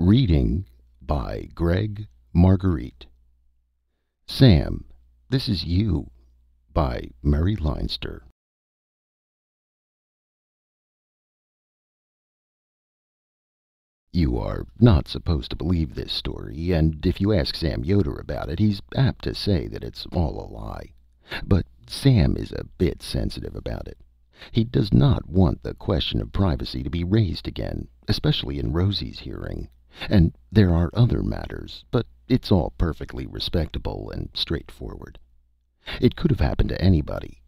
Reading by Greg Marguerite. Sam, This Is You by Murray Leinster. You are not supposed to believe this story, and if you ask Sam Yoder about it, he's apt to say that it's all a lie. But Sam is a bit sensitive about it. He does not want the question of privacy to be raised again, especially in Rosie's hearing. And there are other matters, but it's all perfectly respectable and straightforward. It could have happened to anybody.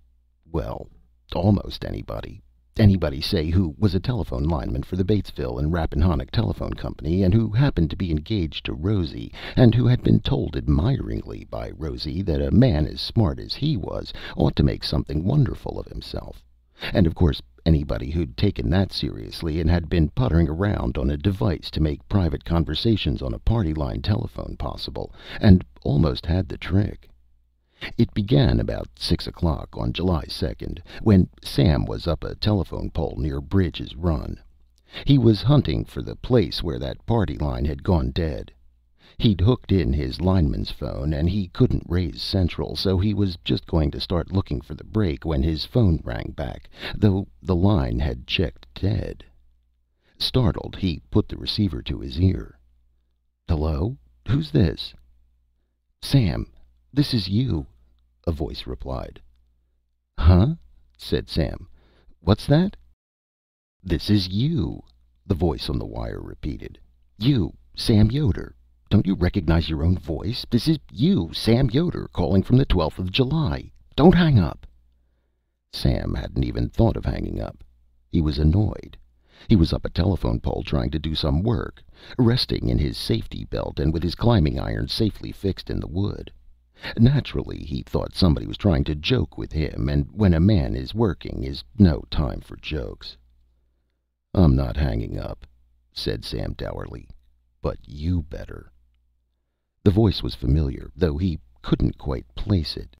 Well, almost anybody. Anybody, say, who was a telephone lineman for the Batesville and Rappahannock Telephone Company, and who happened to be engaged to Rosie, and who had been told admiringly by Rosie that a man as smart as he was ought to make something wonderful of himself. And, of course, anybody who'd taken that seriously and had been puttering around on a device to make private conversations on a party-line telephone possible, and almost had the trick. It began about 6 o'clock on July 2nd, when Sam was up a telephone pole near Bridges Run. He was hunting for the place where that party line had gone dead. He'd hooked in his lineman's phone, and he couldn't raise central, so he was just going to start looking for the break when his phone rang back, though the line had checked dead. Startled, he put the receiver to his ear. "Hello? Who's this?" "Sam, this is you," a voice replied. "Huh?" said Sam. "What's that?" "This is you," the voice on the wire repeated. "You, Sam Yoder. Don't you recognize your own voice? This is you, Sam Yoder, calling from the 12th of July. Don't hang up." Sam hadn't even thought of hanging up. He was annoyed. He was up a telephone pole trying to do some work, resting in his safety belt and with his climbing iron safely fixed in the wood. Naturally, he thought somebody was trying to joke with him, and when a man is working is no time for jokes. "I'm not hanging up," said Sam dourly, "but you better." The voice was familiar, though he couldn't quite place it.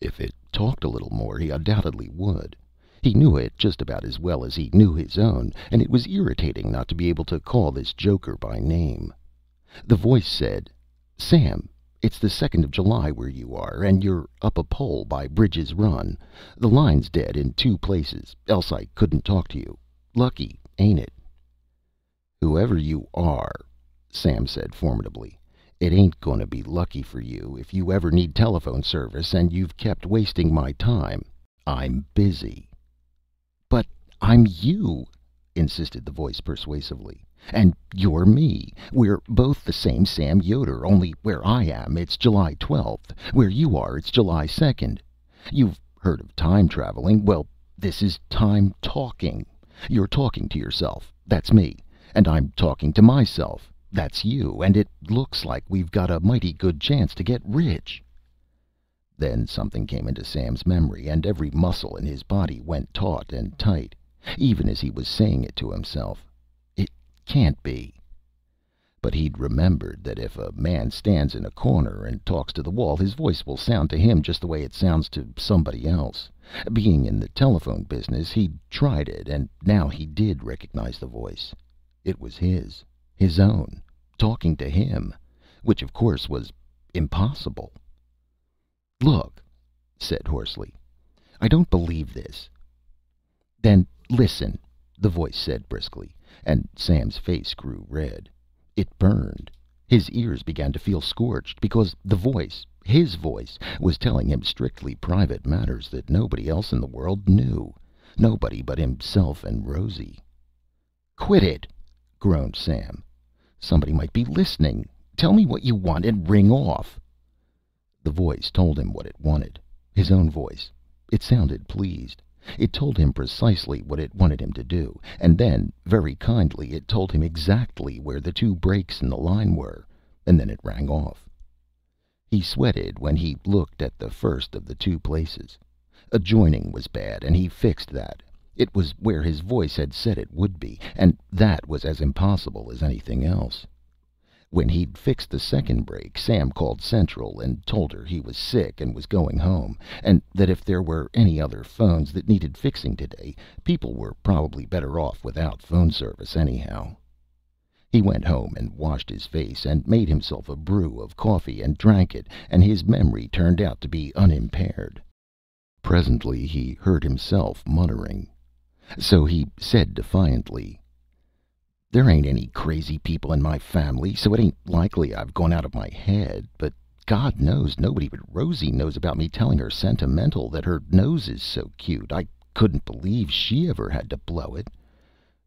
If it talked a little more, he undoubtedly would. He knew it just about as well as he knew his own, and it was irritating not to be able to call this joker by name. The voice said, "Sam, it's the 2nd of July where you are, and you're up a pole by Bridges Run. The line's dead in 2 places, else I couldn't talk to you. Lucky, ain't it?" "Whoever you are," Sam said formidably, "it ain't going to be lucky for you if you ever need telephone service, and you've kept wasting my time. I'm busy." "But I'm you," insisted the voice persuasively, "and you're me. We're both the same Sam Yoder, only where I am it's July 12th. Where you are it's July 2nd. You've heard of time traveling. Well, this is time talking. You're talking to yourself. That's me. And I'm talking to myself. That's you, and it looks like we've got a mighty good chance to get rich." Then something came into Sam's memory, and every muscle in his body went taut and tight, even as he was saying it to himself. It can't be. But he'd remembered that if a man stands in a corner and talks to the wall, his voice will sound to him just the way it sounds to somebody else. Being in the telephone business, he'd tried it, and now he did recognize the voice. It was his own, talking to him, which, of course, was impossible. "Look," said hoarsely, "I don't believe this." "Then listen," the voice said briskly, and Sam's face grew red. It burned. His ears began to feel scorched, because the voice, his voice, was telling him strictly private matters that nobody else in the world knew, nobody but himself and Rosie. "Quit it!" groaned Sam. "Somebody might be listening. Tell me what you want and ring off." The voice told him what it wanted. His own voice. It sounded pleased. It told him precisely what it wanted him to do, and then, very kindly, it told him exactly where the 2 breaks in the line were, and then it rang off. He sweated when he looked at the first of the 2 places. Adjoining was bad, and he fixed that. It was where his voice had said it would be, and that was as impossible as anything else. When he'd fixed the 2nd break, Sam called Central and told her he was sick and was going home, and that if there were any other phones that needed fixing today, people were probably better off without phone service anyhow. He went home and washed his face, and made himself a brew of coffee and drank it, and his memory turned out to be unimpaired. Presently he heard himself muttering. So he said defiantly, "There ain't any crazy people in my family, so it ain't likely I've gone out of my head, but God knows nobody but Rosie knows about me telling her sentimental that her nose is so cute. I couldn't believe she ever had to blow it.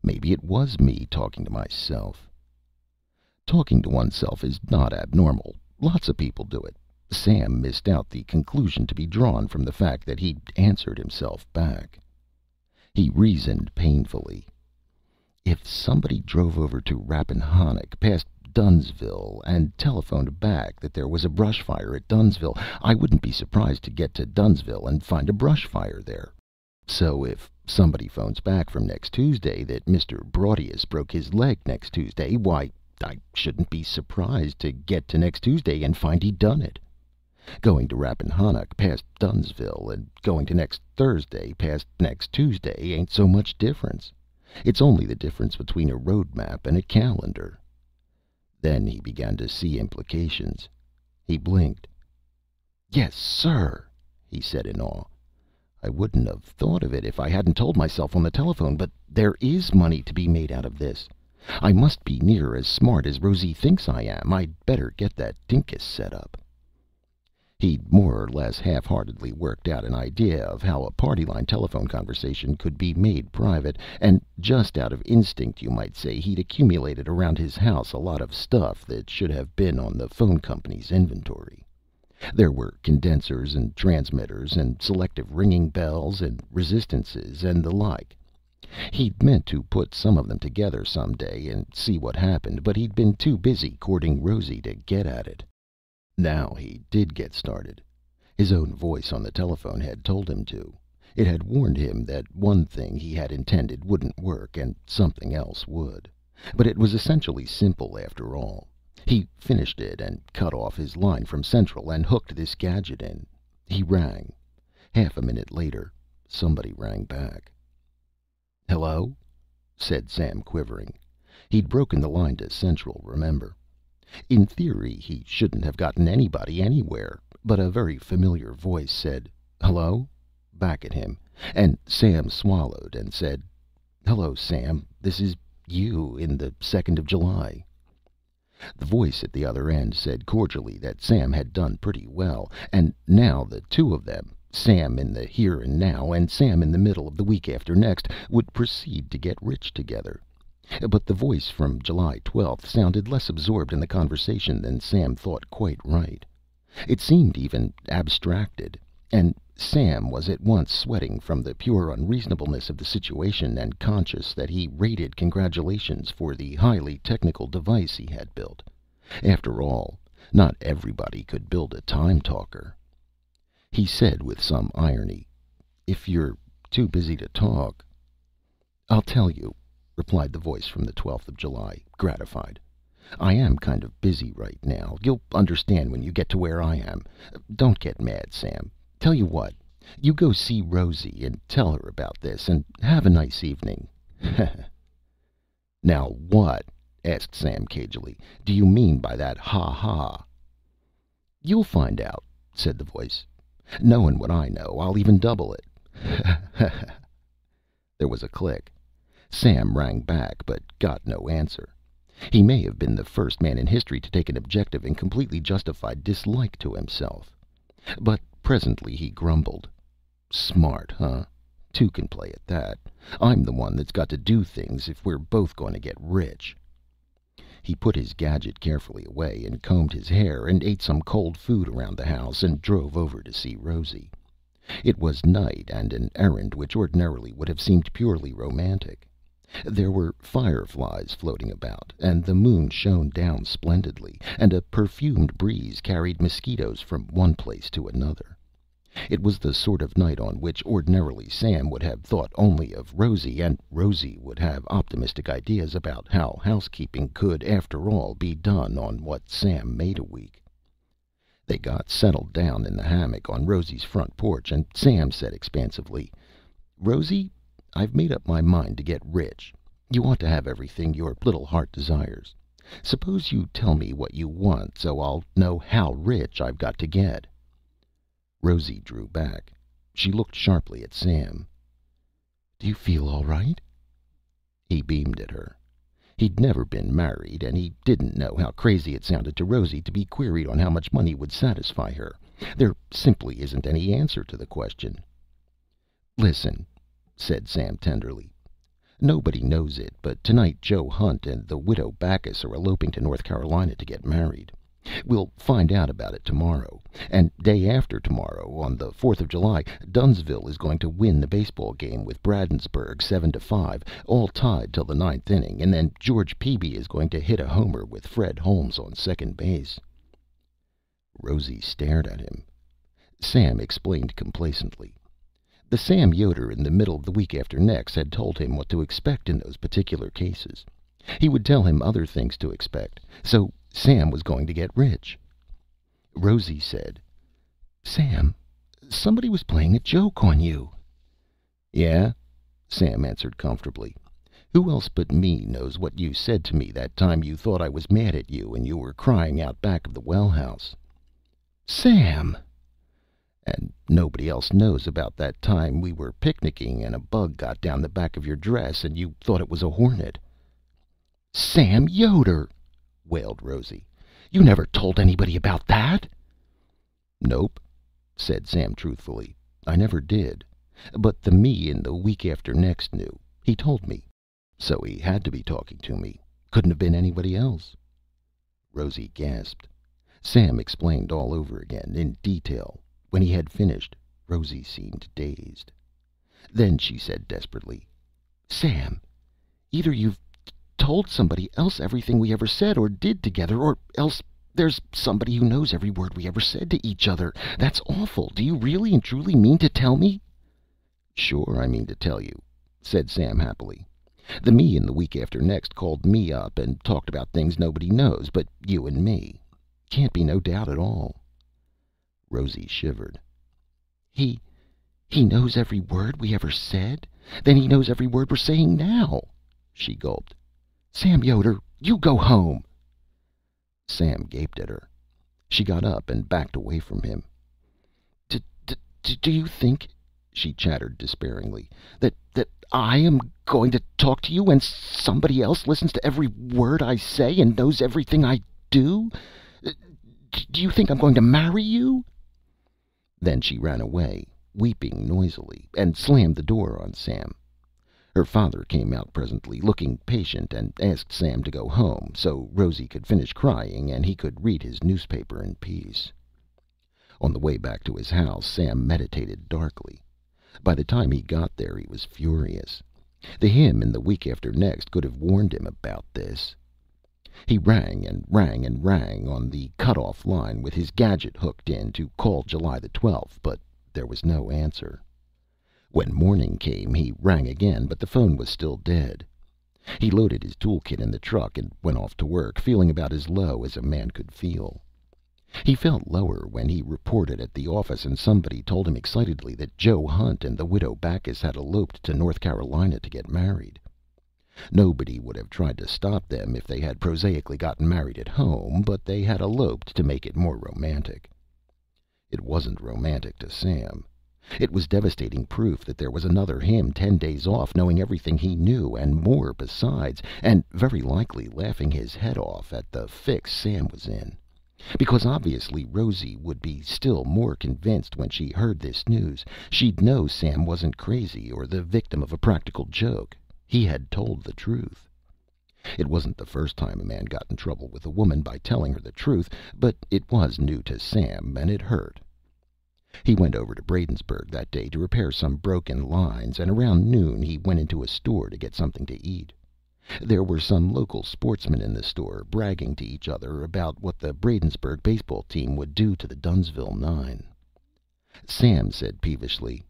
Maybe it was me talking to myself." Talking to oneself is not abnormal. Lots of people do it. Sam missed out the conclusion to be drawn from the fact that he'd answered himself back. He reasoned painfully. If somebody drove over to Rappahannock, past Dunsville, and telephoned back that there was a brush fire at Dunsville, I wouldn't be surprised to get to Dunsville and find a brush fire there. So if somebody phones back from next Tuesday that Mr. Brodius broke his leg next Tuesday, why, I shouldn't be surprised to get to next Tuesday and find he done it. Going to Rappahannock past Dunsville and going to next Thursday past next Tuesday ain't so much difference. It's only the difference between a road map and a calendar. Then he began to see implications. He blinked. "Yes, sir," he said in awe. "I wouldn't have thought of it if I hadn't told myself on the telephone, but there is money to be made out of this. I must be near as smart as Rosie thinks I am. I'd better get that dinkus set up." He'd more or less half-heartedly worked out an idea of how a party-line telephone conversation could be made private, and just out of instinct, you might say, he'd accumulated around his house a lot of stuff that should have been on the phone company's inventory. There were condensers and transmitters and selective ringing bells and resistances and the like. He'd meant to put some of them together some day and see what happened, but he'd been too busy courting Rosie to get at it. Now he did get started. His own voice on the telephone had told him to. It had warned him that one thing he had intended wouldn't work and something else would. But it was essentially simple after all. He finished it and cut off his line from Central and hooked this gadget in. He rang. Half a minute later, somebody rang back. "Hello?" said Sam, quivering. He'd broken the line to Central, remember. In theory, he shouldn't have gotten anybody anywhere, but a very familiar voice said, "Hello?" back at him, and Sam swallowed and said, "Hello, Sam, this is you in the 2nd of July. The voice at the other end said cordially that Sam had done pretty well, and now the two of them, Sam in the here and now and Sam in the middle of the week after next, would proceed to get rich together. But the voice from July 12th sounded less absorbed in the conversation than Sam thought quite right. It seemed even abstracted, and Sam was at once sweating from the pure unreasonableness of the situation and conscious that he rated congratulations for the highly technical device he had built. After all, not everybody could build a time talker. He said with some irony, "If you're too busy to talk..." "I'll tell you," replied the voice from the 12th of July, gratified. "I am kind of busy right now. You'll understand when you get to where I am. Don't get mad, Sam. Tell you what, you go see Rosie and tell her about this, and have a nice evening." "Now what," asked Sam cagily, "do you mean by that ha-ha?" "You'll find out," said the voice. "Knowing what I know, I'll even double it." There was a click. Sam rang back, but got no answer. He may have been the first man in history to take an objective and completely justified dislike to himself. But presently he grumbled. "Smart, huh? Two can play at that. I'm the one that's got to do things if we're both going to get rich." He put his gadget carefully away and combed his hair and ate some cold food around the house and drove over to see Rosie. It was night, and an errand which ordinarily would have seemed purely romantic. There were fireflies floating about, and the moon shone down splendidly, and a perfumed breeze carried mosquitoes from one place to another. It was the sort of night on which ordinarily Sam would have thought only of Rosie, and Rosie would have optimistic ideas about how housekeeping could, after all, be done on what Sam made a week. They got settled down in the hammock on Rosie's front porch, and Sam said expansively, "Rosie, I've made up my mind to get rich. You ought to have everything your little heart desires. Suppose you tell me what you want, so I'll know how rich I've got to get." Rosie drew back. She looked sharply at Sam. "Do you feel all right?" He beamed at her. He'd never been married, and he didn't know how crazy it sounded to Rosie to be queried on how much money would satisfy her. There simply isn't any answer to the question. "Listen," said Sam tenderly. "Nobody knows it, but tonight Joe Hunt and the widow Backus are eloping to North Carolina to get married. We'll find out about it tomorrow. And day after tomorrow, on the 4th of July, Dunsville is going to win the baseball game with Bradensburg 7-5, all tied till the 9th inning, and then George Peavy is going to hit a homer with Fred Holmes on second base." Rosie stared at him. Sam explained complacently. The Sam Yoder in the middle of the week after next had told him what to expect in those particular cases. He would tell him other things to expect. So Sam was going to get rich. Rosie said, "Sam, somebody was playing a joke on you." "Yeah," Sam answered comfortably. "Who else but me knows what you said to me that time you thought I was mad at you and you were crying out back of the well house?" "Sam!" "And nobody else knows about that time we were picnicking and a bug got down the back of your dress and you thought it was a hornet." "Sam Yoder!" wailed Rosie. "You never told anybody about that." "Nope," said Sam truthfully. "I never did. But the me in the week after next knew. He told me. So he had to be talking to me. Couldn't have been anybody else." Rosie gasped. Sam explained all over again, in detail. When he had finished, Rosie seemed dazed. Then she said desperately, "Sam, either you've told somebody else everything we ever said or did together, or else there's somebody who knows every word we ever said to each other. That's awful. Do you really and truly mean to tell me?" "Sure, I mean to tell you," said Sam happily. "The me in the week after next called me up and talked about things nobody knows but you and me. Can't be no doubt at all." Rosie shivered. He knows every word we ever said? Then he knows every word we're saying now," she gulped. "Sam Yoder, you go home." Sam gaped at her. She got up and backed away from him. "Do you think," she chattered despairingly, that I am going to talk to you and somebody else listens to every word I say and knows everything I do? Do you think I'm going to marry you?" Then she ran away, weeping noisily, and slammed the door on Sam. Her father came out presently, looking patient, and asked Sam to go home so Rosie could finish crying and he could read his newspaper in peace. On the way back to his house, Sam meditated darkly. By the time he got there, he was furious. The him in the week after next could have warned him about this. He rang and rang and rang on the cut-off line with his gadget hooked in to call July the 12th, but there was no answer. When morning came, he rang again, but the phone was still dead. He loaded his toolkit in the truck and went off to work, feeling about as low as a man could feel. He felt lower when he reported at the office and somebody told him excitedly that Joe Hunt and the widow Backus had eloped to North Carolina to get married. Nobody would have tried to stop them if they had prosaically gotten married at home, but they had eloped to make it more romantic. It wasn't romantic to Sam. It was devastating proof that there was another him 10 days off, knowing everything he knew and more besides, and very likely laughing his head off at the fix Sam was in. Because obviously Rosie would be still more convinced when she heard this news. She'd know Sam wasn't crazy or the victim of a practical joke. He had told the truth. It wasn't the first time a man got in trouble with a woman by telling her the truth, but it was new to Sam, and it hurt. He went over to Bradensburg that day to repair some broken lines, and around noon he went into a store to get something to eat. There were some local sportsmen in the store, bragging to each other about what the Bradensburg baseball team would do to the Dunsville 9. Sam said peevishly,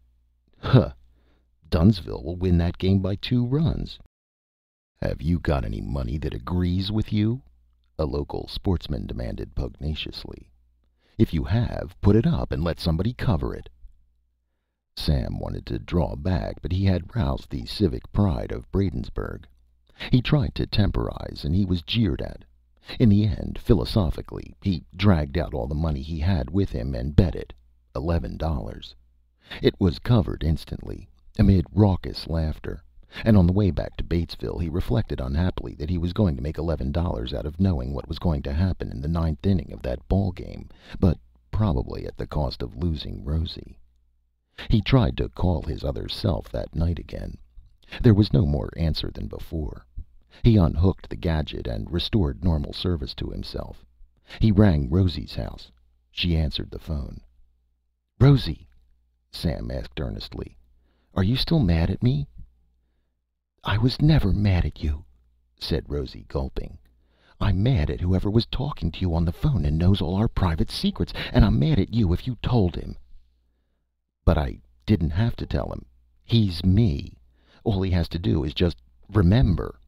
"Huh. Dunsville will win that game by 2 runs. "Have you got any money that agrees with you?" a local sportsman demanded pugnaciously. "If you have, put it up and let somebody cover it." Sam wanted to draw back, but he had roused the civic pride of Bradensburg. He tried to temporize, and he was jeered at. In the end, philosophically, he dragged out all the money he had with him and bet it $11. It was covered instantly, amid raucous laughter, and on the way back to Batesville he reflected unhappily that he was going to make $11 out of knowing what was going to happen in the 9th inning of that ball game, but probably at the cost of losing Rosie. He tried to call his other self that night again. There was no more answer than before. He unhooked the gadget and restored normal service to himself. He rang Rosie's house. She answered the phone. "Rosie," Sam asked earnestly, "are you still mad at me?" "I was never mad at you," said Rosie, gulping. "I'm mad at whoever was talking to you on the phone and knows all our private secrets, and I'm mad at you if you told him." "But I didn't have to tell him. He's me. All he has to do is just remember.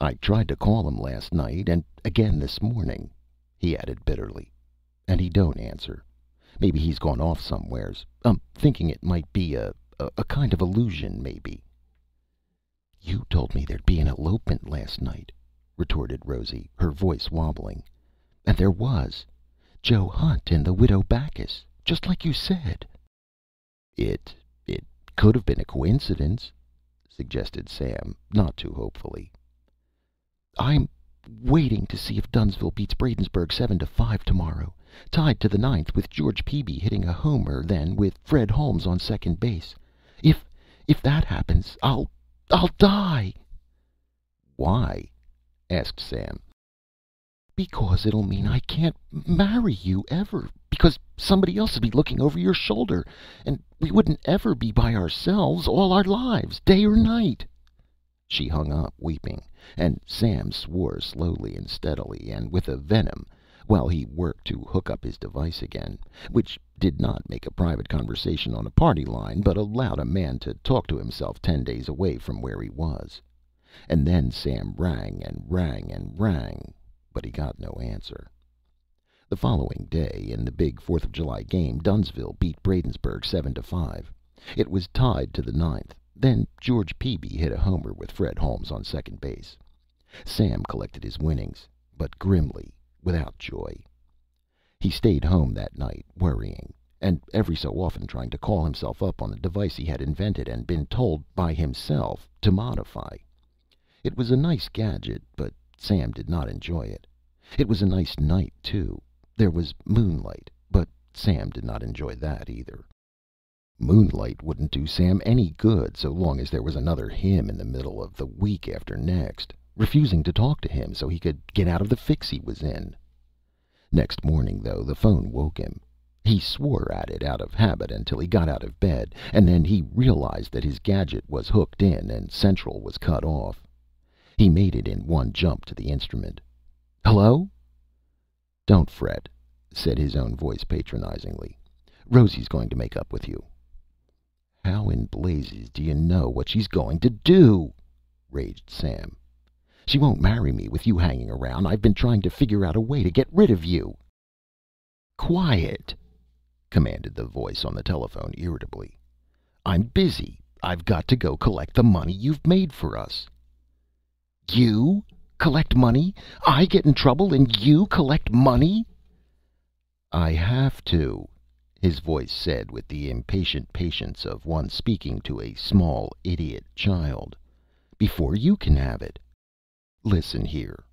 I tried to call him last night and again this morning," he added bitterly, "and he don't answer. Maybe he's gone off somewheres. I'm thinking it might be a kind of illusion, maybe." "You told me there'd be an elopement last night," retorted Rosie, her voice wobbling. "And there was. Joe Hunt and the widow Backus, just like you said." It could have been a coincidence," suggested Sam, not too hopefully. "I'm waiting to see if Dunsville beats Bradensburg 7-5 tomorrow, tied to the 9th with George Peavy hitting a homer, then with Fred Holmes on second base. If that happens, I'll die." "Why?" asked Sam. "Because it'll mean I can't marry you ever, because somebody else'll be looking over your shoulder, and we wouldn't ever be by ourselves all our lives, day or night." She hung up, weeping, and Sam swore slowly and steadily and with a venom, while he worked to hook up his device again, which did not make a private conversation on a party line, but allowed a man to talk to himself 10 days away from where he was. And then Sam rang and rang and rang, but he got no answer. The following day, in the big 4th of July game, Dunsville beat Bradensburg 7-5. It was tied to the 9th. Then George Peavy hit a homer with Fred Holmes on second base. Sam collected his winnings, but grimly, without joy. He stayed home that night, worrying, and every so often trying to call himself up on the device he had invented and been told by himself to modify. It was a nice gadget, but Sam did not enjoy it. It was a nice night, too. There was moonlight, but Sam did not enjoy that either. Moonlight wouldn't do Sam any good so long as there was another him in the middle of the week after next, refusing to talk to him so he could get out of the fix he was in. Next morning, though, the phone woke him. He swore at it out of habit until he got out of bed, and then he realized that his gadget was hooked in and Central was cut off. He made it in one jump to the instrument. "Hello?" "Don't fret," said his own voice patronizingly. "Rosie's going to make up with you." "How in blazes do you know what she's going to do?" raged Sam. "She won't marry me with you hanging around. I've been trying to figure out a way to get rid of you." "Quiet!" commanded the voice on the telephone irritably. "I'm busy. I've got to go collect the money you've made for us." "You collect money? I get in trouble and you collect money?" "I have to," his voice said with the impatient patience of one speaking to a small, idiot child, "before you can have it. Listen here.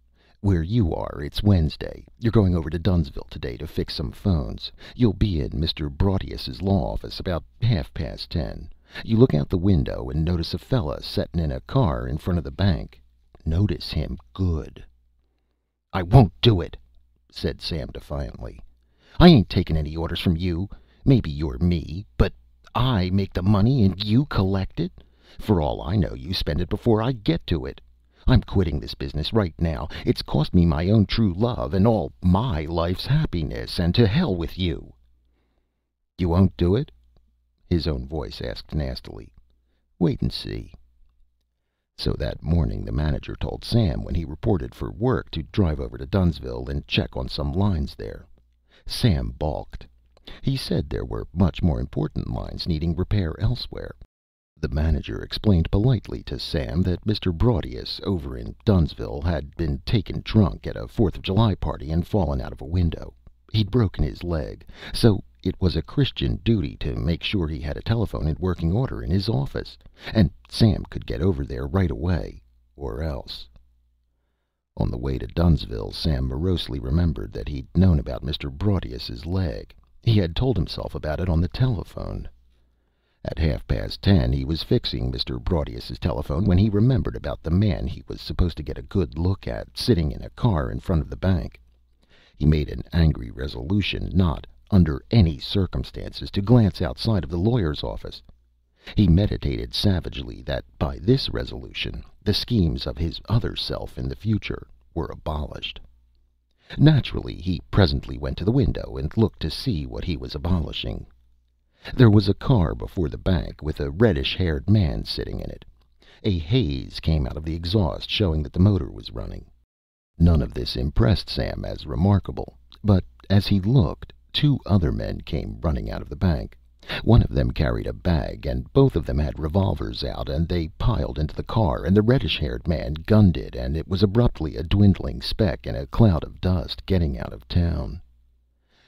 Where you are, it's Wednesday. You're going over to Dunsville today to fix some phones. You'll be in Mr. Brodius's law office about 10:30. You look out the window and notice a fella settin' in a car in front of the bank. Notice him good." "I won't do it," said Sam defiantly. "I ain't taking any orders from you. Maybe you're me, but I make the money and you collect it. For all I know, you spend it before I get to it. I'm quitting this business right now. It's cost me my own true love and all my life's happiness, and to hell with you." "You won't do it?" his own voice asked nastily. "Wait and see." So that morning the manager told Sam when he reported for work to drive over to Dunsville and check on some lines there. Sam balked. He said there were much more important lines needing repair elsewhere. The manager explained politely to Sam that Mr. Brodius, over in Dunsville, had been taken drunk at a 4th of July party and fallen out of a window. He'd broken his leg, so it was a Christian duty to make sure he had a telephone in working order in his office, and Sam could get over there right away, or else. On the way to Dunsville, Sam morosely remembered that he'd known about Mr. Brodius's leg. He had told himself about it on the telephone. At 10:30 he was fixing Mr. Brodius's telephone when he remembered about the man he was supposed to get a good look at sitting in a car in front of the bank. He made an angry resolution not, under any circumstances, to glance outside of the lawyer's office. He meditated savagely that by this resolution the schemes of his other self in the future were abolished. Naturally, he presently went to the window and looked to see what he was abolishing. There was a car before the bank with a reddish-haired man sitting in it. A haze came out of the exhaust, showing that the motor was running. None of this impressed Sam as remarkable, but as he looked, 2 other men came running out of the bank. One of them carried a bag, and both of them had revolvers out, and they piled into the car, and the reddish-haired man gunned it, and it was abruptly a dwindling speck in a cloud of dust getting out of town.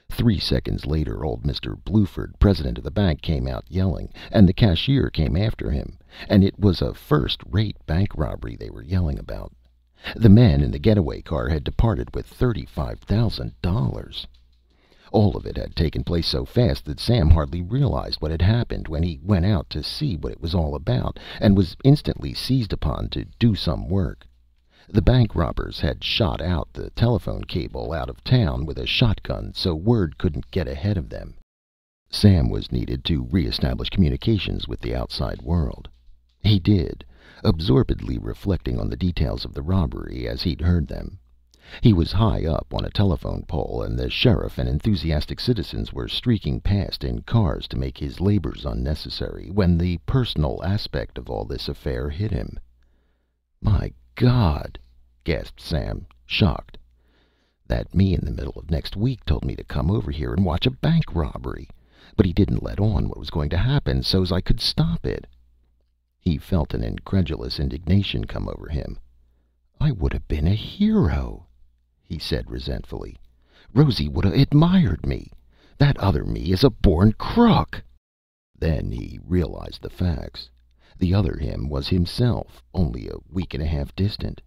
3 seconds later, old Mr. Blueford, president of the bank, came out yelling, and the cashier came after him, and it was a first-rate bank robbery they were yelling about. The men in the getaway car had departed with $35,000. All of it had taken place so fast that Sam hardly realized what had happened when he went out to see what it was all about, and was instantly seized upon to do some work. The bank robbers had shot out the telephone cable out of town with a shotgun, so word couldn't get ahead of them. Sam was needed to reestablish communications with the outside world. He did, absorbedly reflecting on the details of the robbery as he'd heard them. He was high up on a telephone pole, and the sheriff and enthusiastic citizens were streaking past in cars to make his labors unnecessary, when the personal aspect of all this affair hit him. "My God!" gasped Sam, shocked. "That me in the middle of next week told me to come over here and watch a bank robbery, but he didn't let on what was going to happen so's I could stop it." He felt an incredulous indignation come over him. "I would have been a hero," he said resentfully. "Rosie would have admired me. That other me is a born crook." Then he realized the facts. The other him was himself, only a week and a half distant.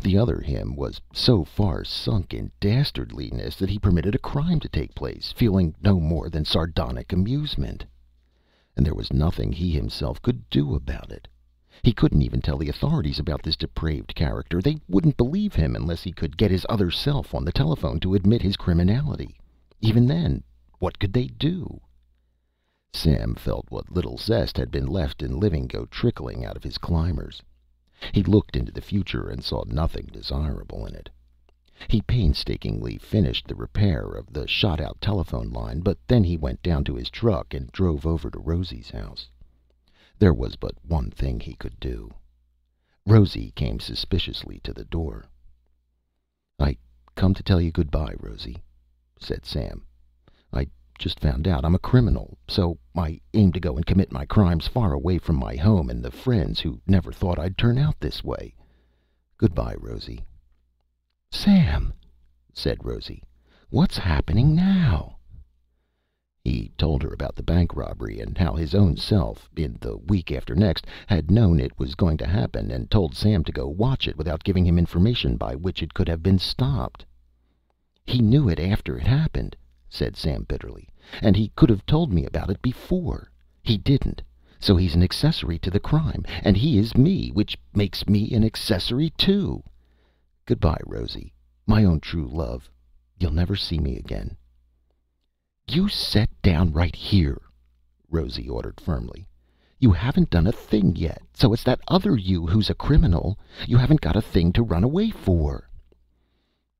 The other him was so far sunk in dastardliness that he permitted a crime to take place, feeling no more than sardonic amusement. And there was nothing he himself could do about it. He couldn't even tell the authorities about this depraved character. They wouldn't believe him unless he could get his other self on the telephone to admit his criminality. Even then, what could they do? Sam felt what little zest had been left in living go trickling out of his climbers. He looked into the future and saw nothing desirable in it. He painstakingly finished the repair of the shot-out telephone line, but then he went down to his truck and drove over to Rosie's house. There was but one thing he could do. Rosie came suspiciously to the door. "I come to tell you goodbye, Rosie," said Sam. "I just found out I'm a criminal, so I aim to go and commit my crimes far away from my home and the friends who never thought I'd turn out this way. Goodbye, Rosie." "Sam," said Rosie, "what's happening now?" He told her about the bank robbery and how his own self, in the week after next, had known it was going to happen and told Sam to go watch it without giving him information by which it could have been stopped. "He knew it after it happened," said Sam bitterly, "and he could have told me about it before. He didn't, so he's an accessory to the crime, and he is me, which makes me an accessory too. Goodbye, Rosie, my own true love. You'll never see me again." "You set down right here," Rosie ordered firmly. "You haven't done a thing yet, so it's that other you who's a criminal. You haven't got a thing to run away for."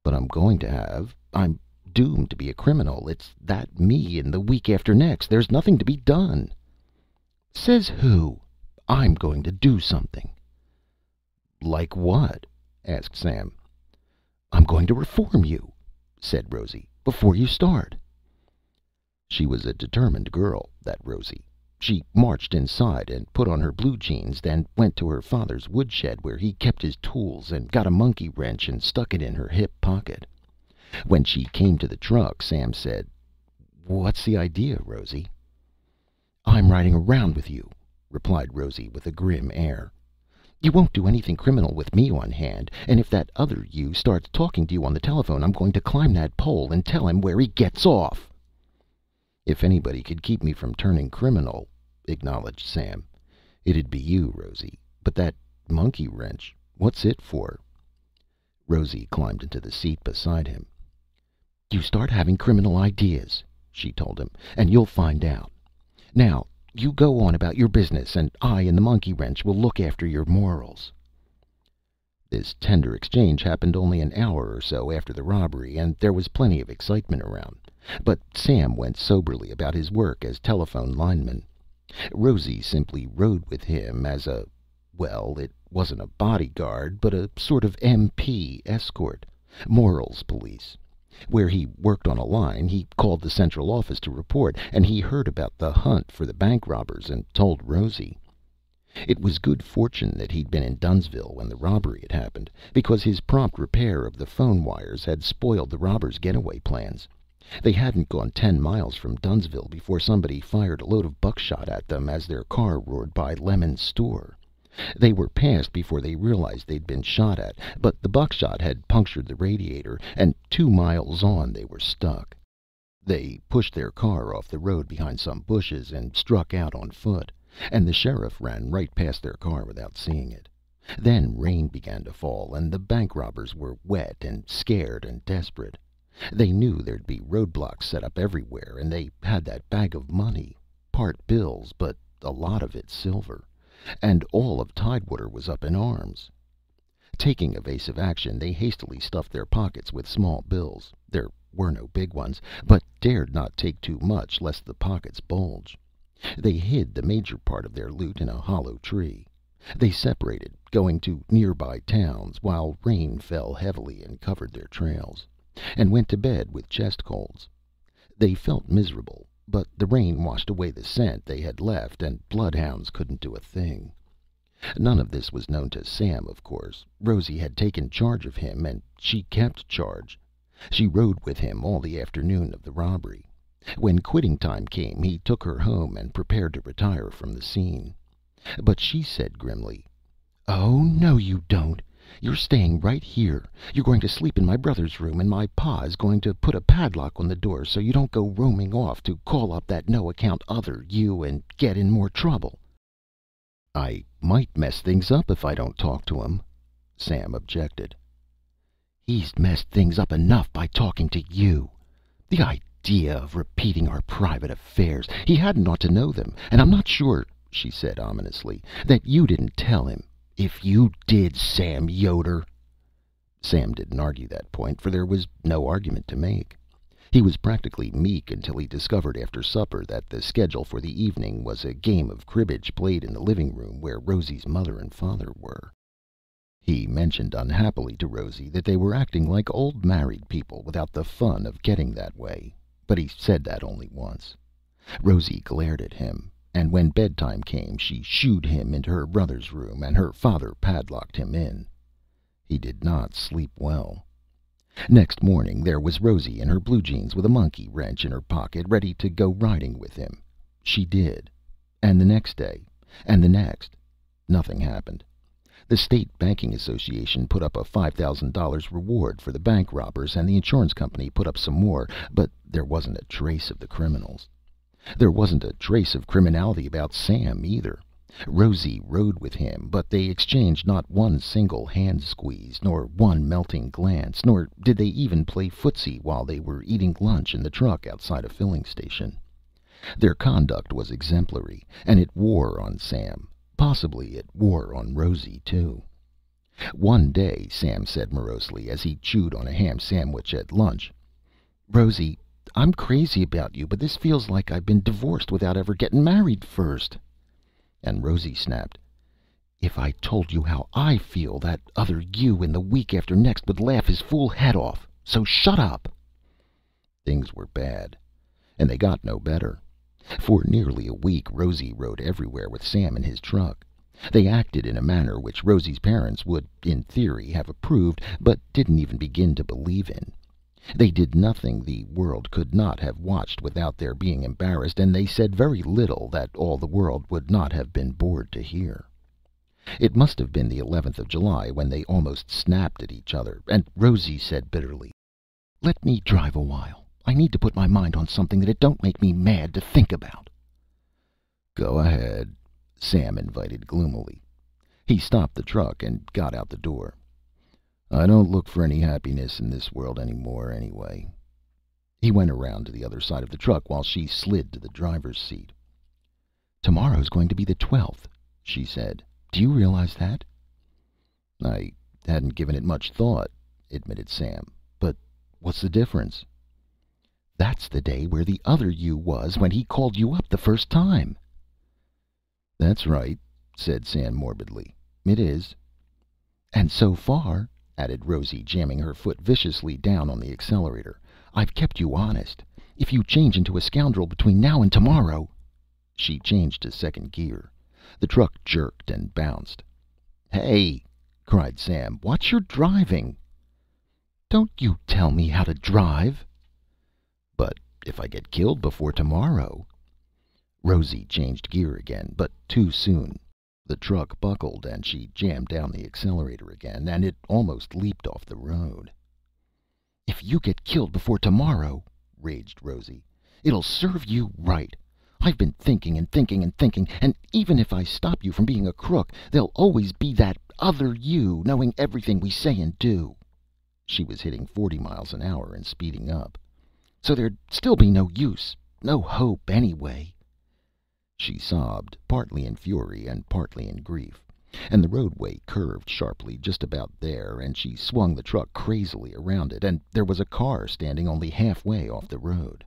"But I'm going to have. I'm doomed to be a criminal. It's that me in the week after next. There's nothing to be done." "Says who? I'm going to do something." "Like what?" asked Sam. "I'm going to reform you," said Rosie, "before you start." She was a determined girl, that Rosie. She marched inside and put on her blue jeans, then went to her father's woodshed where he kept his tools, and got a monkey wrench and stuck it in her hip pocket. When she came to the truck, Sam said, "What's the idea, Rosie?" "I'm riding around with you," replied Rosie with a grim air. "You won't do anything criminal with me on hand, and if that other you starts talking to you on the telephone, I'm going to climb that pole and tell him where he gets off." "If anybody could keep me from turning criminal," acknowledged Sam, "it'd be you, Rosie. But that monkey wrench, what's it for?" Rosie climbed into the seat beside him. "You start having criminal ideas," she told him, "and you'll find out. Now, you go on about your business, and I and the monkey wrench will look after your morals." This tender exchange happened only an hour or so after the robbery, and there was plenty of excitement around. But Sam went soberly about his work as telephone lineman. Rosie simply rode with him as a, well, it wasn't a bodyguard, but a sort of MP escort, morals police. Where he worked on a line, he called the central office to report, and he heard about the hunt for the bank robbers and told Rosie. It was good fortune that he'd been in Dunsville when the robbery had happened, because his prompt repair of the phone wires had spoiled the robbers' getaway plans. They hadn't gone 10 miles from Dunsville before somebody fired a load of buckshot at them as their car roared by Lemon's store. They were past before they realized they'd been shot at, but the buckshot had punctured the radiator, and 2 miles on they were stuck. They pushed their car off the road behind some bushes and struck out on foot, and the sheriff ran right past their car without seeing it. Then rain began to fall, and the bank robbers were wet and scared and desperate. They knew there'd be roadblocks set up everywhere, and they had that bag of money, part bills, but a lot of it silver. And all of Tidewater was up in arms. Taking evasive action, they hastily stuffed their pockets with small bills. There were no big ones, but dared not take too much lest the pockets bulge. They hid the major part of their loot in a hollow tree. They separated, going to nearby towns, while rain fell heavily and covered their trails, and went to bed with chest colds. They felt miserable, but the rain washed away the scent they had left, and bloodhounds couldn't do a thing. None of this was known to Sam, of course. Rosie had taken charge of him, and she kept charge. She rode with him all the afternoon of the robbery. When quitting time came, he took her home and prepared to retire from the scene. But she said grimly, "Oh, no, you don't. You're staying right here. You're going to sleep in my brother's room, and my pa is going to put a padlock on the door so you don't go roaming off to call up that no-account other you and get in more trouble." "I might mess things up if I don't talk to him," Sam objected. "He's messed things up enough by talking to you. The idea of repeating our private affairs. He hadn't ought to know them, and I'm not sure," she said ominously, "that you didn't tell him. If you did, Sam Yoder." Sam didn't argue that point, for there was no argument to make. He was practically meek until he discovered after supper that the schedule for the evening was a game of cribbage played in the living room where Rosie's mother and father were. He mentioned unhappily to Rosie that they were acting like old married people without the fun of getting that way, but he said that only once. Rosie glared at him, and when bedtime came, she shooed him into her brother's room, and her father padlocked him in. He did not sleep well. Next morning there was Rosie in her blue jeans with a monkey wrench in her pocket, ready to go riding with him. She did. And the next day. And the next. Nothing happened. The State Banking Association put up a $5,000 reward for the bank robbers, and the insurance company put up some more, but there wasn't a trace of the criminals. There wasn't a trace of criminality about Sam, either. Rosie rode with him, but they exchanged not one single hand squeeze, nor one melting glance, nor did they even play footsie while they were eating lunch in the truck outside a filling station. Their conduct was exemplary, and it wore on Sam. Possibly it wore on Rosie, too. One day, Sam said morosely, as he chewed on a ham sandwich at lunch, "Rosie, I'm crazy about you, but this feels like I've been divorced without ever getting married first." And Rosie snapped, "If I told you how I feel, that other you in the week after next would laugh his fool head off, so shut up." Things were bad, and they got no better. For nearly a week Rosie rode everywhere with Sam in his truck. They acted in a manner which Rosie's parents would, in theory, have approved, but didn't even begin to believe in. They did nothing the world could not have watched without their being embarrassed, and they said very little that all the world would not have been bored to hear. It must have been the 11th of July when they almost snapped at each other, and Rosie said bitterly, "Let me drive a while. I need to put my mind on something that it don't make me mad to think about." "Go ahead," Sam invited gloomily. He stopped the truck and got out the door. "I don't look for any happiness in this world any more, anyway." He went around to the other side of the truck while she slid to the driver's seat. "Tomorrow's going to be the 12th," she said. "Do you realize that?" "I hadn't given it much thought," admitted Sam. "But what's the difference?" "That's the day where the other you was when he called you up the first time." "That's right," said Sam morbidly. "It is." "And so far," added Rosie, jamming her foot viciously down on the accelerator, "I've kept you honest. If you change into a scoundrel between now and tomorrow—" She changed to second gear. The truck jerked and bounced. "Hey!" cried Sam. "Watch your driving!" "Don't you tell me how to drive!" "But if I get killed before tomorrow—" Rosie changed gear again, but too soon. The truck buckled, and she jammed down the accelerator again, and it almost leaped off the road. "If you get killed before tomorrow," raged Rosie, "it'll serve you right. I've been thinking, and even if I stop you from being a crook, there'll always be that other you knowing everything we say and do." She was hitting 40 miles an hour and speeding up. "So there'd still be no use, no hope anyway." She sobbed, partly in fury and partly in grief, and the roadway curved sharply just about there, and she swung the truck crazily around it, and there was a car standing only halfway off the road.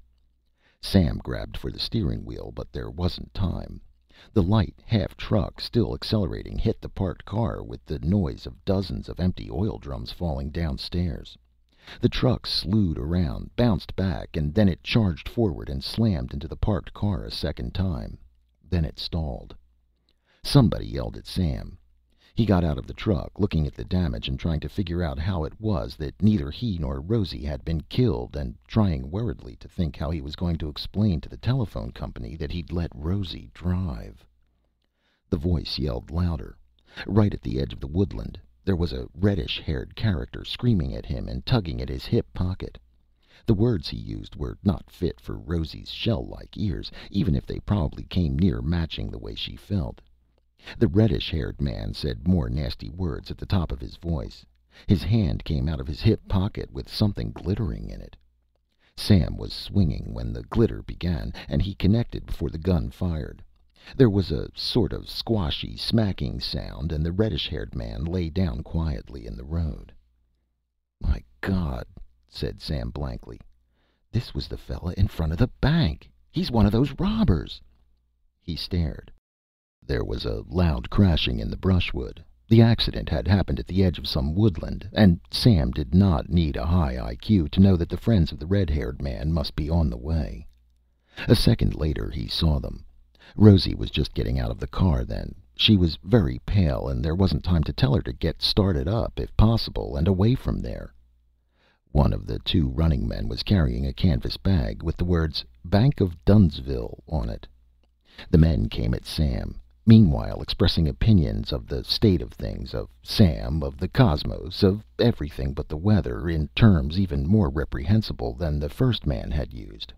Sam grabbed for the steering wheel, but there wasn't time. The light half-truck, still accelerating, hit the parked car with the noise of dozens of empty oil drums falling downstairs. The truck slewed around, bounced back, and then it charged forward and slammed into the parked car a second time. Then it stalled. Somebody yelled at Sam. He got out of the truck, looking at the damage and trying to figure out how it was that neither he nor Rosie had been killed, and trying worriedly to think how he was going to explain to the telephone company that he'd let Rosie drive. The voice yelled louder. Right at the edge of the woodland, there was a reddish-haired character screaming at him and tugging at his hip pocket. The words he used were not fit for Rosie's shell-like ears, even if they probably came near matching the way she felt. The reddish-haired man said more nasty words at the top of his voice. His hand came out of his hip pocket with something glittering in it. Sam was swinging when the glitter began, and he connected before the gun fired. There was a sort of squashy, smacking sound, and the reddish-haired man lay down quietly in the road. "My God," said Sam blankly. "This was the fella in front of the bank. He's one of those robbers." He stared. There was a loud crashing in the brushwood. The accident had happened at the edge of some woodland, and Sam did not need a high IQ to know that the friends of the red-haired man must be on the way. A second later he saw them. Rosie was just getting out of the car then. She was very pale, and there wasn't time to tell her to get started up, if possible, and away from there. One of the two running men was carrying a canvas bag with the words "Bank of Dunsville" on it. The men came at Sam, meanwhile expressing opinions of the state of things, of Sam, of the cosmos, of everything but the weather, in terms even more reprehensible than the first man had used.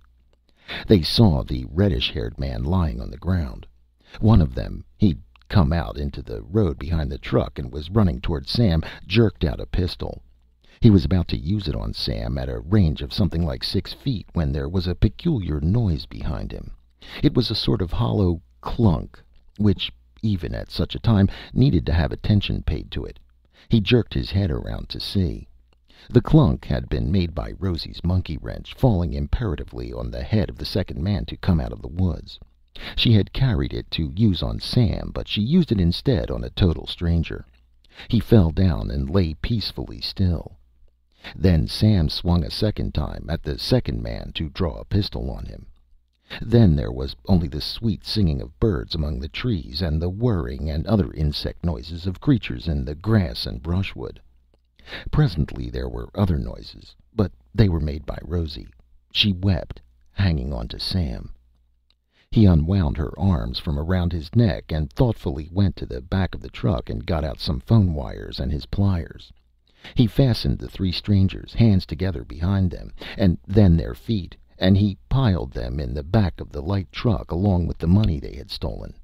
They saw the reddish-haired man lying on the ground. One of them, he'd come out into the road behind the truck and was running toward Sam, jerked out a pistol. He was about to use it on Sam at a range of something like 6 feet when there was a peculiar noise behind him. It was a sort of hollow clunk, which, even at such a time, needed to have attention paid to it. He jerked his head around to see. The clunk had been made by Rosie's monkey wrench, falling imperatively on the head of the second man to come out of the woods. She had carried it to use on Sam, but she used it instead on a total stranger. He fell down and lay peacefully still. Then Sam swung a second time at the second man to draw a pistol on him. Then there was only the sweet singing of birds among the trees, and the whirring and other insect noises of creatures in the grass and brushwood. Presently there were other noises, but they were made by Rosie. She wept, hanging on to Sam. He unwound her arms from around his neck and thoughtfully went to the back of the truck and got out some phone wires and his pliers. He fastened the three strangers, hands together behind them, and then their feet, and he piled them in the back of the light truck along with the money they had stolen.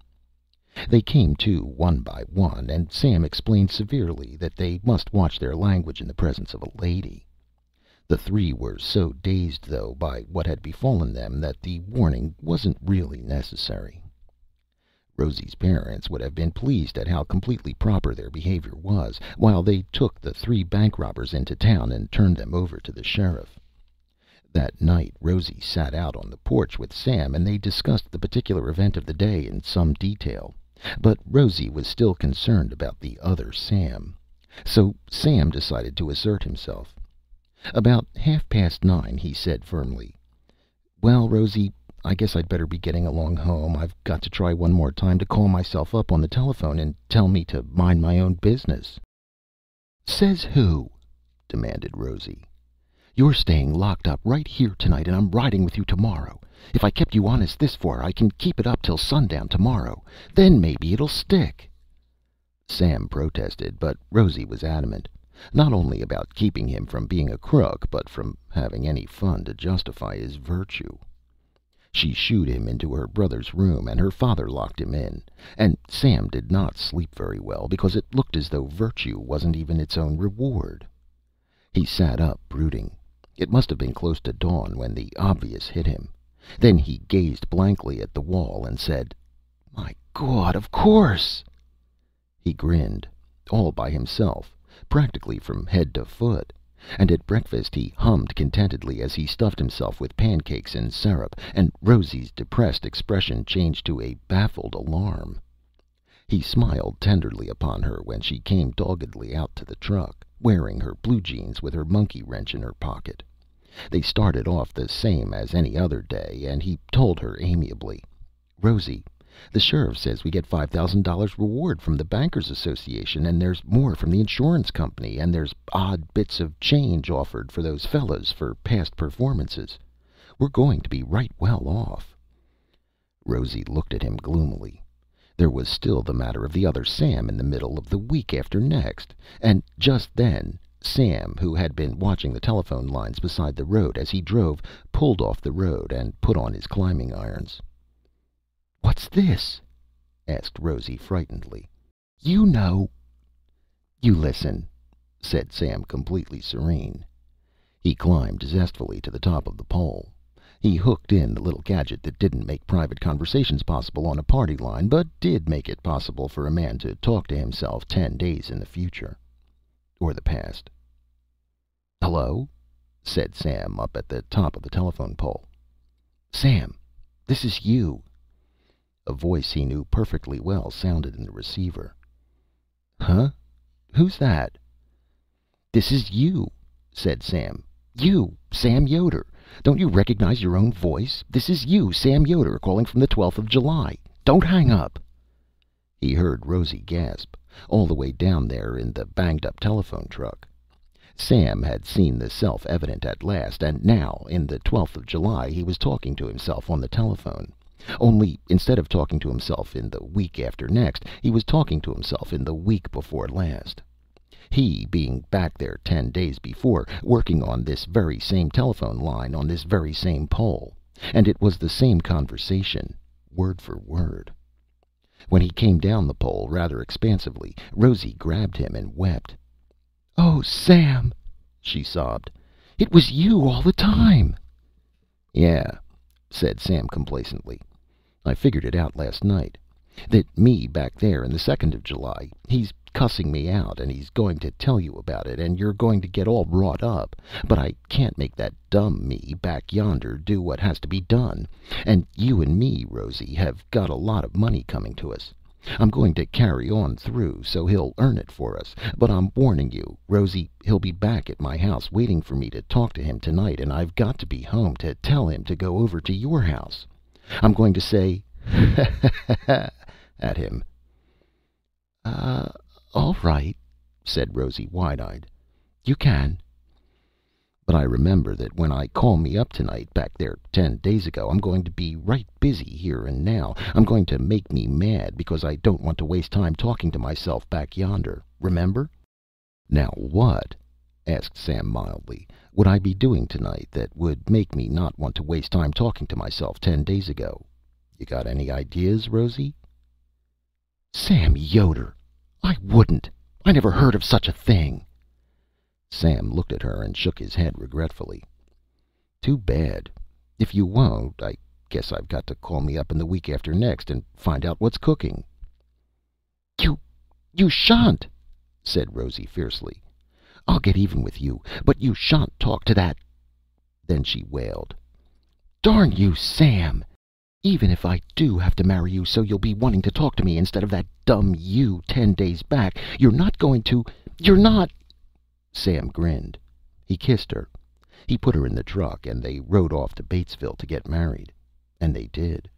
They came to one by one, and Sam explained severely that they must watch their language in the presence of a lady. The three were so dazed, though, by what had befallen them that the warning wasn't really necessary. Rosie's parents would have been pleased at how completely proper their behavior was, while they took the three bank robbers into town and turned them over to the sheriff. That night Rosie sat out on the porch with Sam, and they discussed the particular event of the day in some detail. But Rosie was still concerned about the other Sam. So Sam decided to assert himself. About 9:30, he said firmly, "Well, Rosie, I guess I'd better be getting along home. I've got to try one more time to call myself up on the telephone and tell me to mind my own business." "Says who?" demanded Rosie. "You're staying locked up right here tonight, and I'm riding with you tomorrow. If I kept you honest this far, I can keep it up till sundown tomorrow. Then maybe it'll stick." Sam protested, but Rosie was adamant. Not only about keeping him from being a crook, but from having any fun to justify his virtue. She shooed him into her brother's room, and her father locked him in, and Sam did not sleep very well, because it looked as though virtue wasn't even its own reward. He sat up, brooding. It must have been close to dawn when the obvious hit him. Then he gazed blankly at the wall and said, "My God, of course!" He grinned, all by himself, practically from head to foot, and at breakfast he hummed contentedly as he stuffed himself with pancakes and syrup, and Rosie's depressed expression changed to a baffled alarm. He smiled tenderly upon her when she came doggedly out to the truck, wearing her blue jeans with her monkey wrench in her pocket. They started off the same as any other day, and he told her amiably, "Rosie, the sheriff says we get $5,000 reward from the Bankers Association, and there's more from the insurance company, and there's odd bits of change offered for those fellows for past performances. We're going to be right well off." Rosie looked at him gloomily. There was still the matter of the other Sam in the middle of the week after next, and just then Sam, who had been watching the telephone lines beside the road as he drove, pulled off the road and put on his climbing irons. "What's this?" asked Rosie frightenedly. "You know." "You listen," said Sam, completely serene. He climbed zestfully to the top of the pole. He hooked in the little gadget that didn't make private conversations possible on a party line, but did make it possible for a man to talk to himself 10 days in the future. Or the past. "Hello?" said Sam up at the top of the telephone pole. "Sam, this is you." A voice he knew perfectly well sounded in the receiver. "Huh? Who's that?" "This is you," said Sam. "You, Sam Yoder. Don't you recognize your own voice? This is you, Sam Yoder, calling from the 12th of July. Don't hang up." He heard Rosie gasp, all the way down there in the banged-up telephone truck. Sam had seen the self-evident at last, and now, in the 12th of July, he was talking to himself on the telephone. Only, instead of talking to himself in the week after next, he was talking to himself in the week before last. He, being back there 10 days before, working on this very same telephone line on this very same pole. And it was the same conversation, word for word. When he came down the pole rather expansively, Rosie grabbed him and wept. "Oh, Sam," she sobbed, "it was you all the time." "Yeah," said Sam complacently. "I figured it out last night. That me back there in the 2nd of July, he's cussing me out, and he's going to tell you about it, and you're going to get all wrought up, but I can't make that dumb me back yonder do what has to be done. And you and me, Rosie, have got a lot of money coming to us. I'm going to carry on through so he'll earn it for us, but I'm warning you, Rosie, he'll be back at my house waiting for me to talk to him tonight, and I've got to be home to tell him to go over to your house. I'm going to say ha at him. All right, said Rosie, wide-eyed. You can. But I remember that when I call me up tonight, back there 10 days ago, I'm going to be right busy here and now. I'm going to make me mad because I don't want to waste time talking to myself back yonder. Remember? Now what, asked Sam mildly, would I be doing tonight that would make me not want to waste time talking to myself 10 days ago? You got any ideas, Rosie? Sam Yoder! I wouldn't! I never heard of such a thing! Sam looked at her and shook his head regretfully. Too bad. If you won't, I guess I've got to call me up in the week after next and find out what's cooking. You shan't, said Rosie fiercely. I'll get even with you, but you shan't talk to that. Then she wailed. Darn you, Sam! Even if I do have to marry you so you'll be wanting to talk to me instead of that dumb you 10 days back, you're not going to... You're not... Sam grinned. He kissed her. He put her in the truck, and they rode off to Batesville to get married. And they did.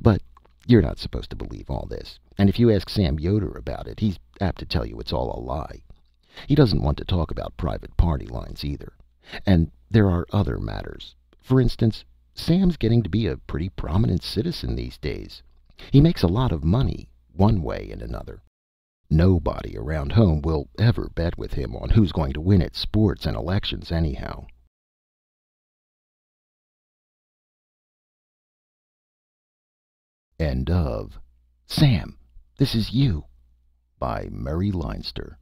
But you're not supposed to believe all this. And if you ask Sam Yoder about it, he's apt to tell you it's all a lie. He doesn't want to talk about private party lines either. And there are other matters. For instance... Sam's getting to be a pretty prominent citizen these days. He makes a lot of money, one way and another. Nobody around home will ever bet with him on who's going to win at sports and elections anyhow. End of Sam, This Is You by Murray Leinster.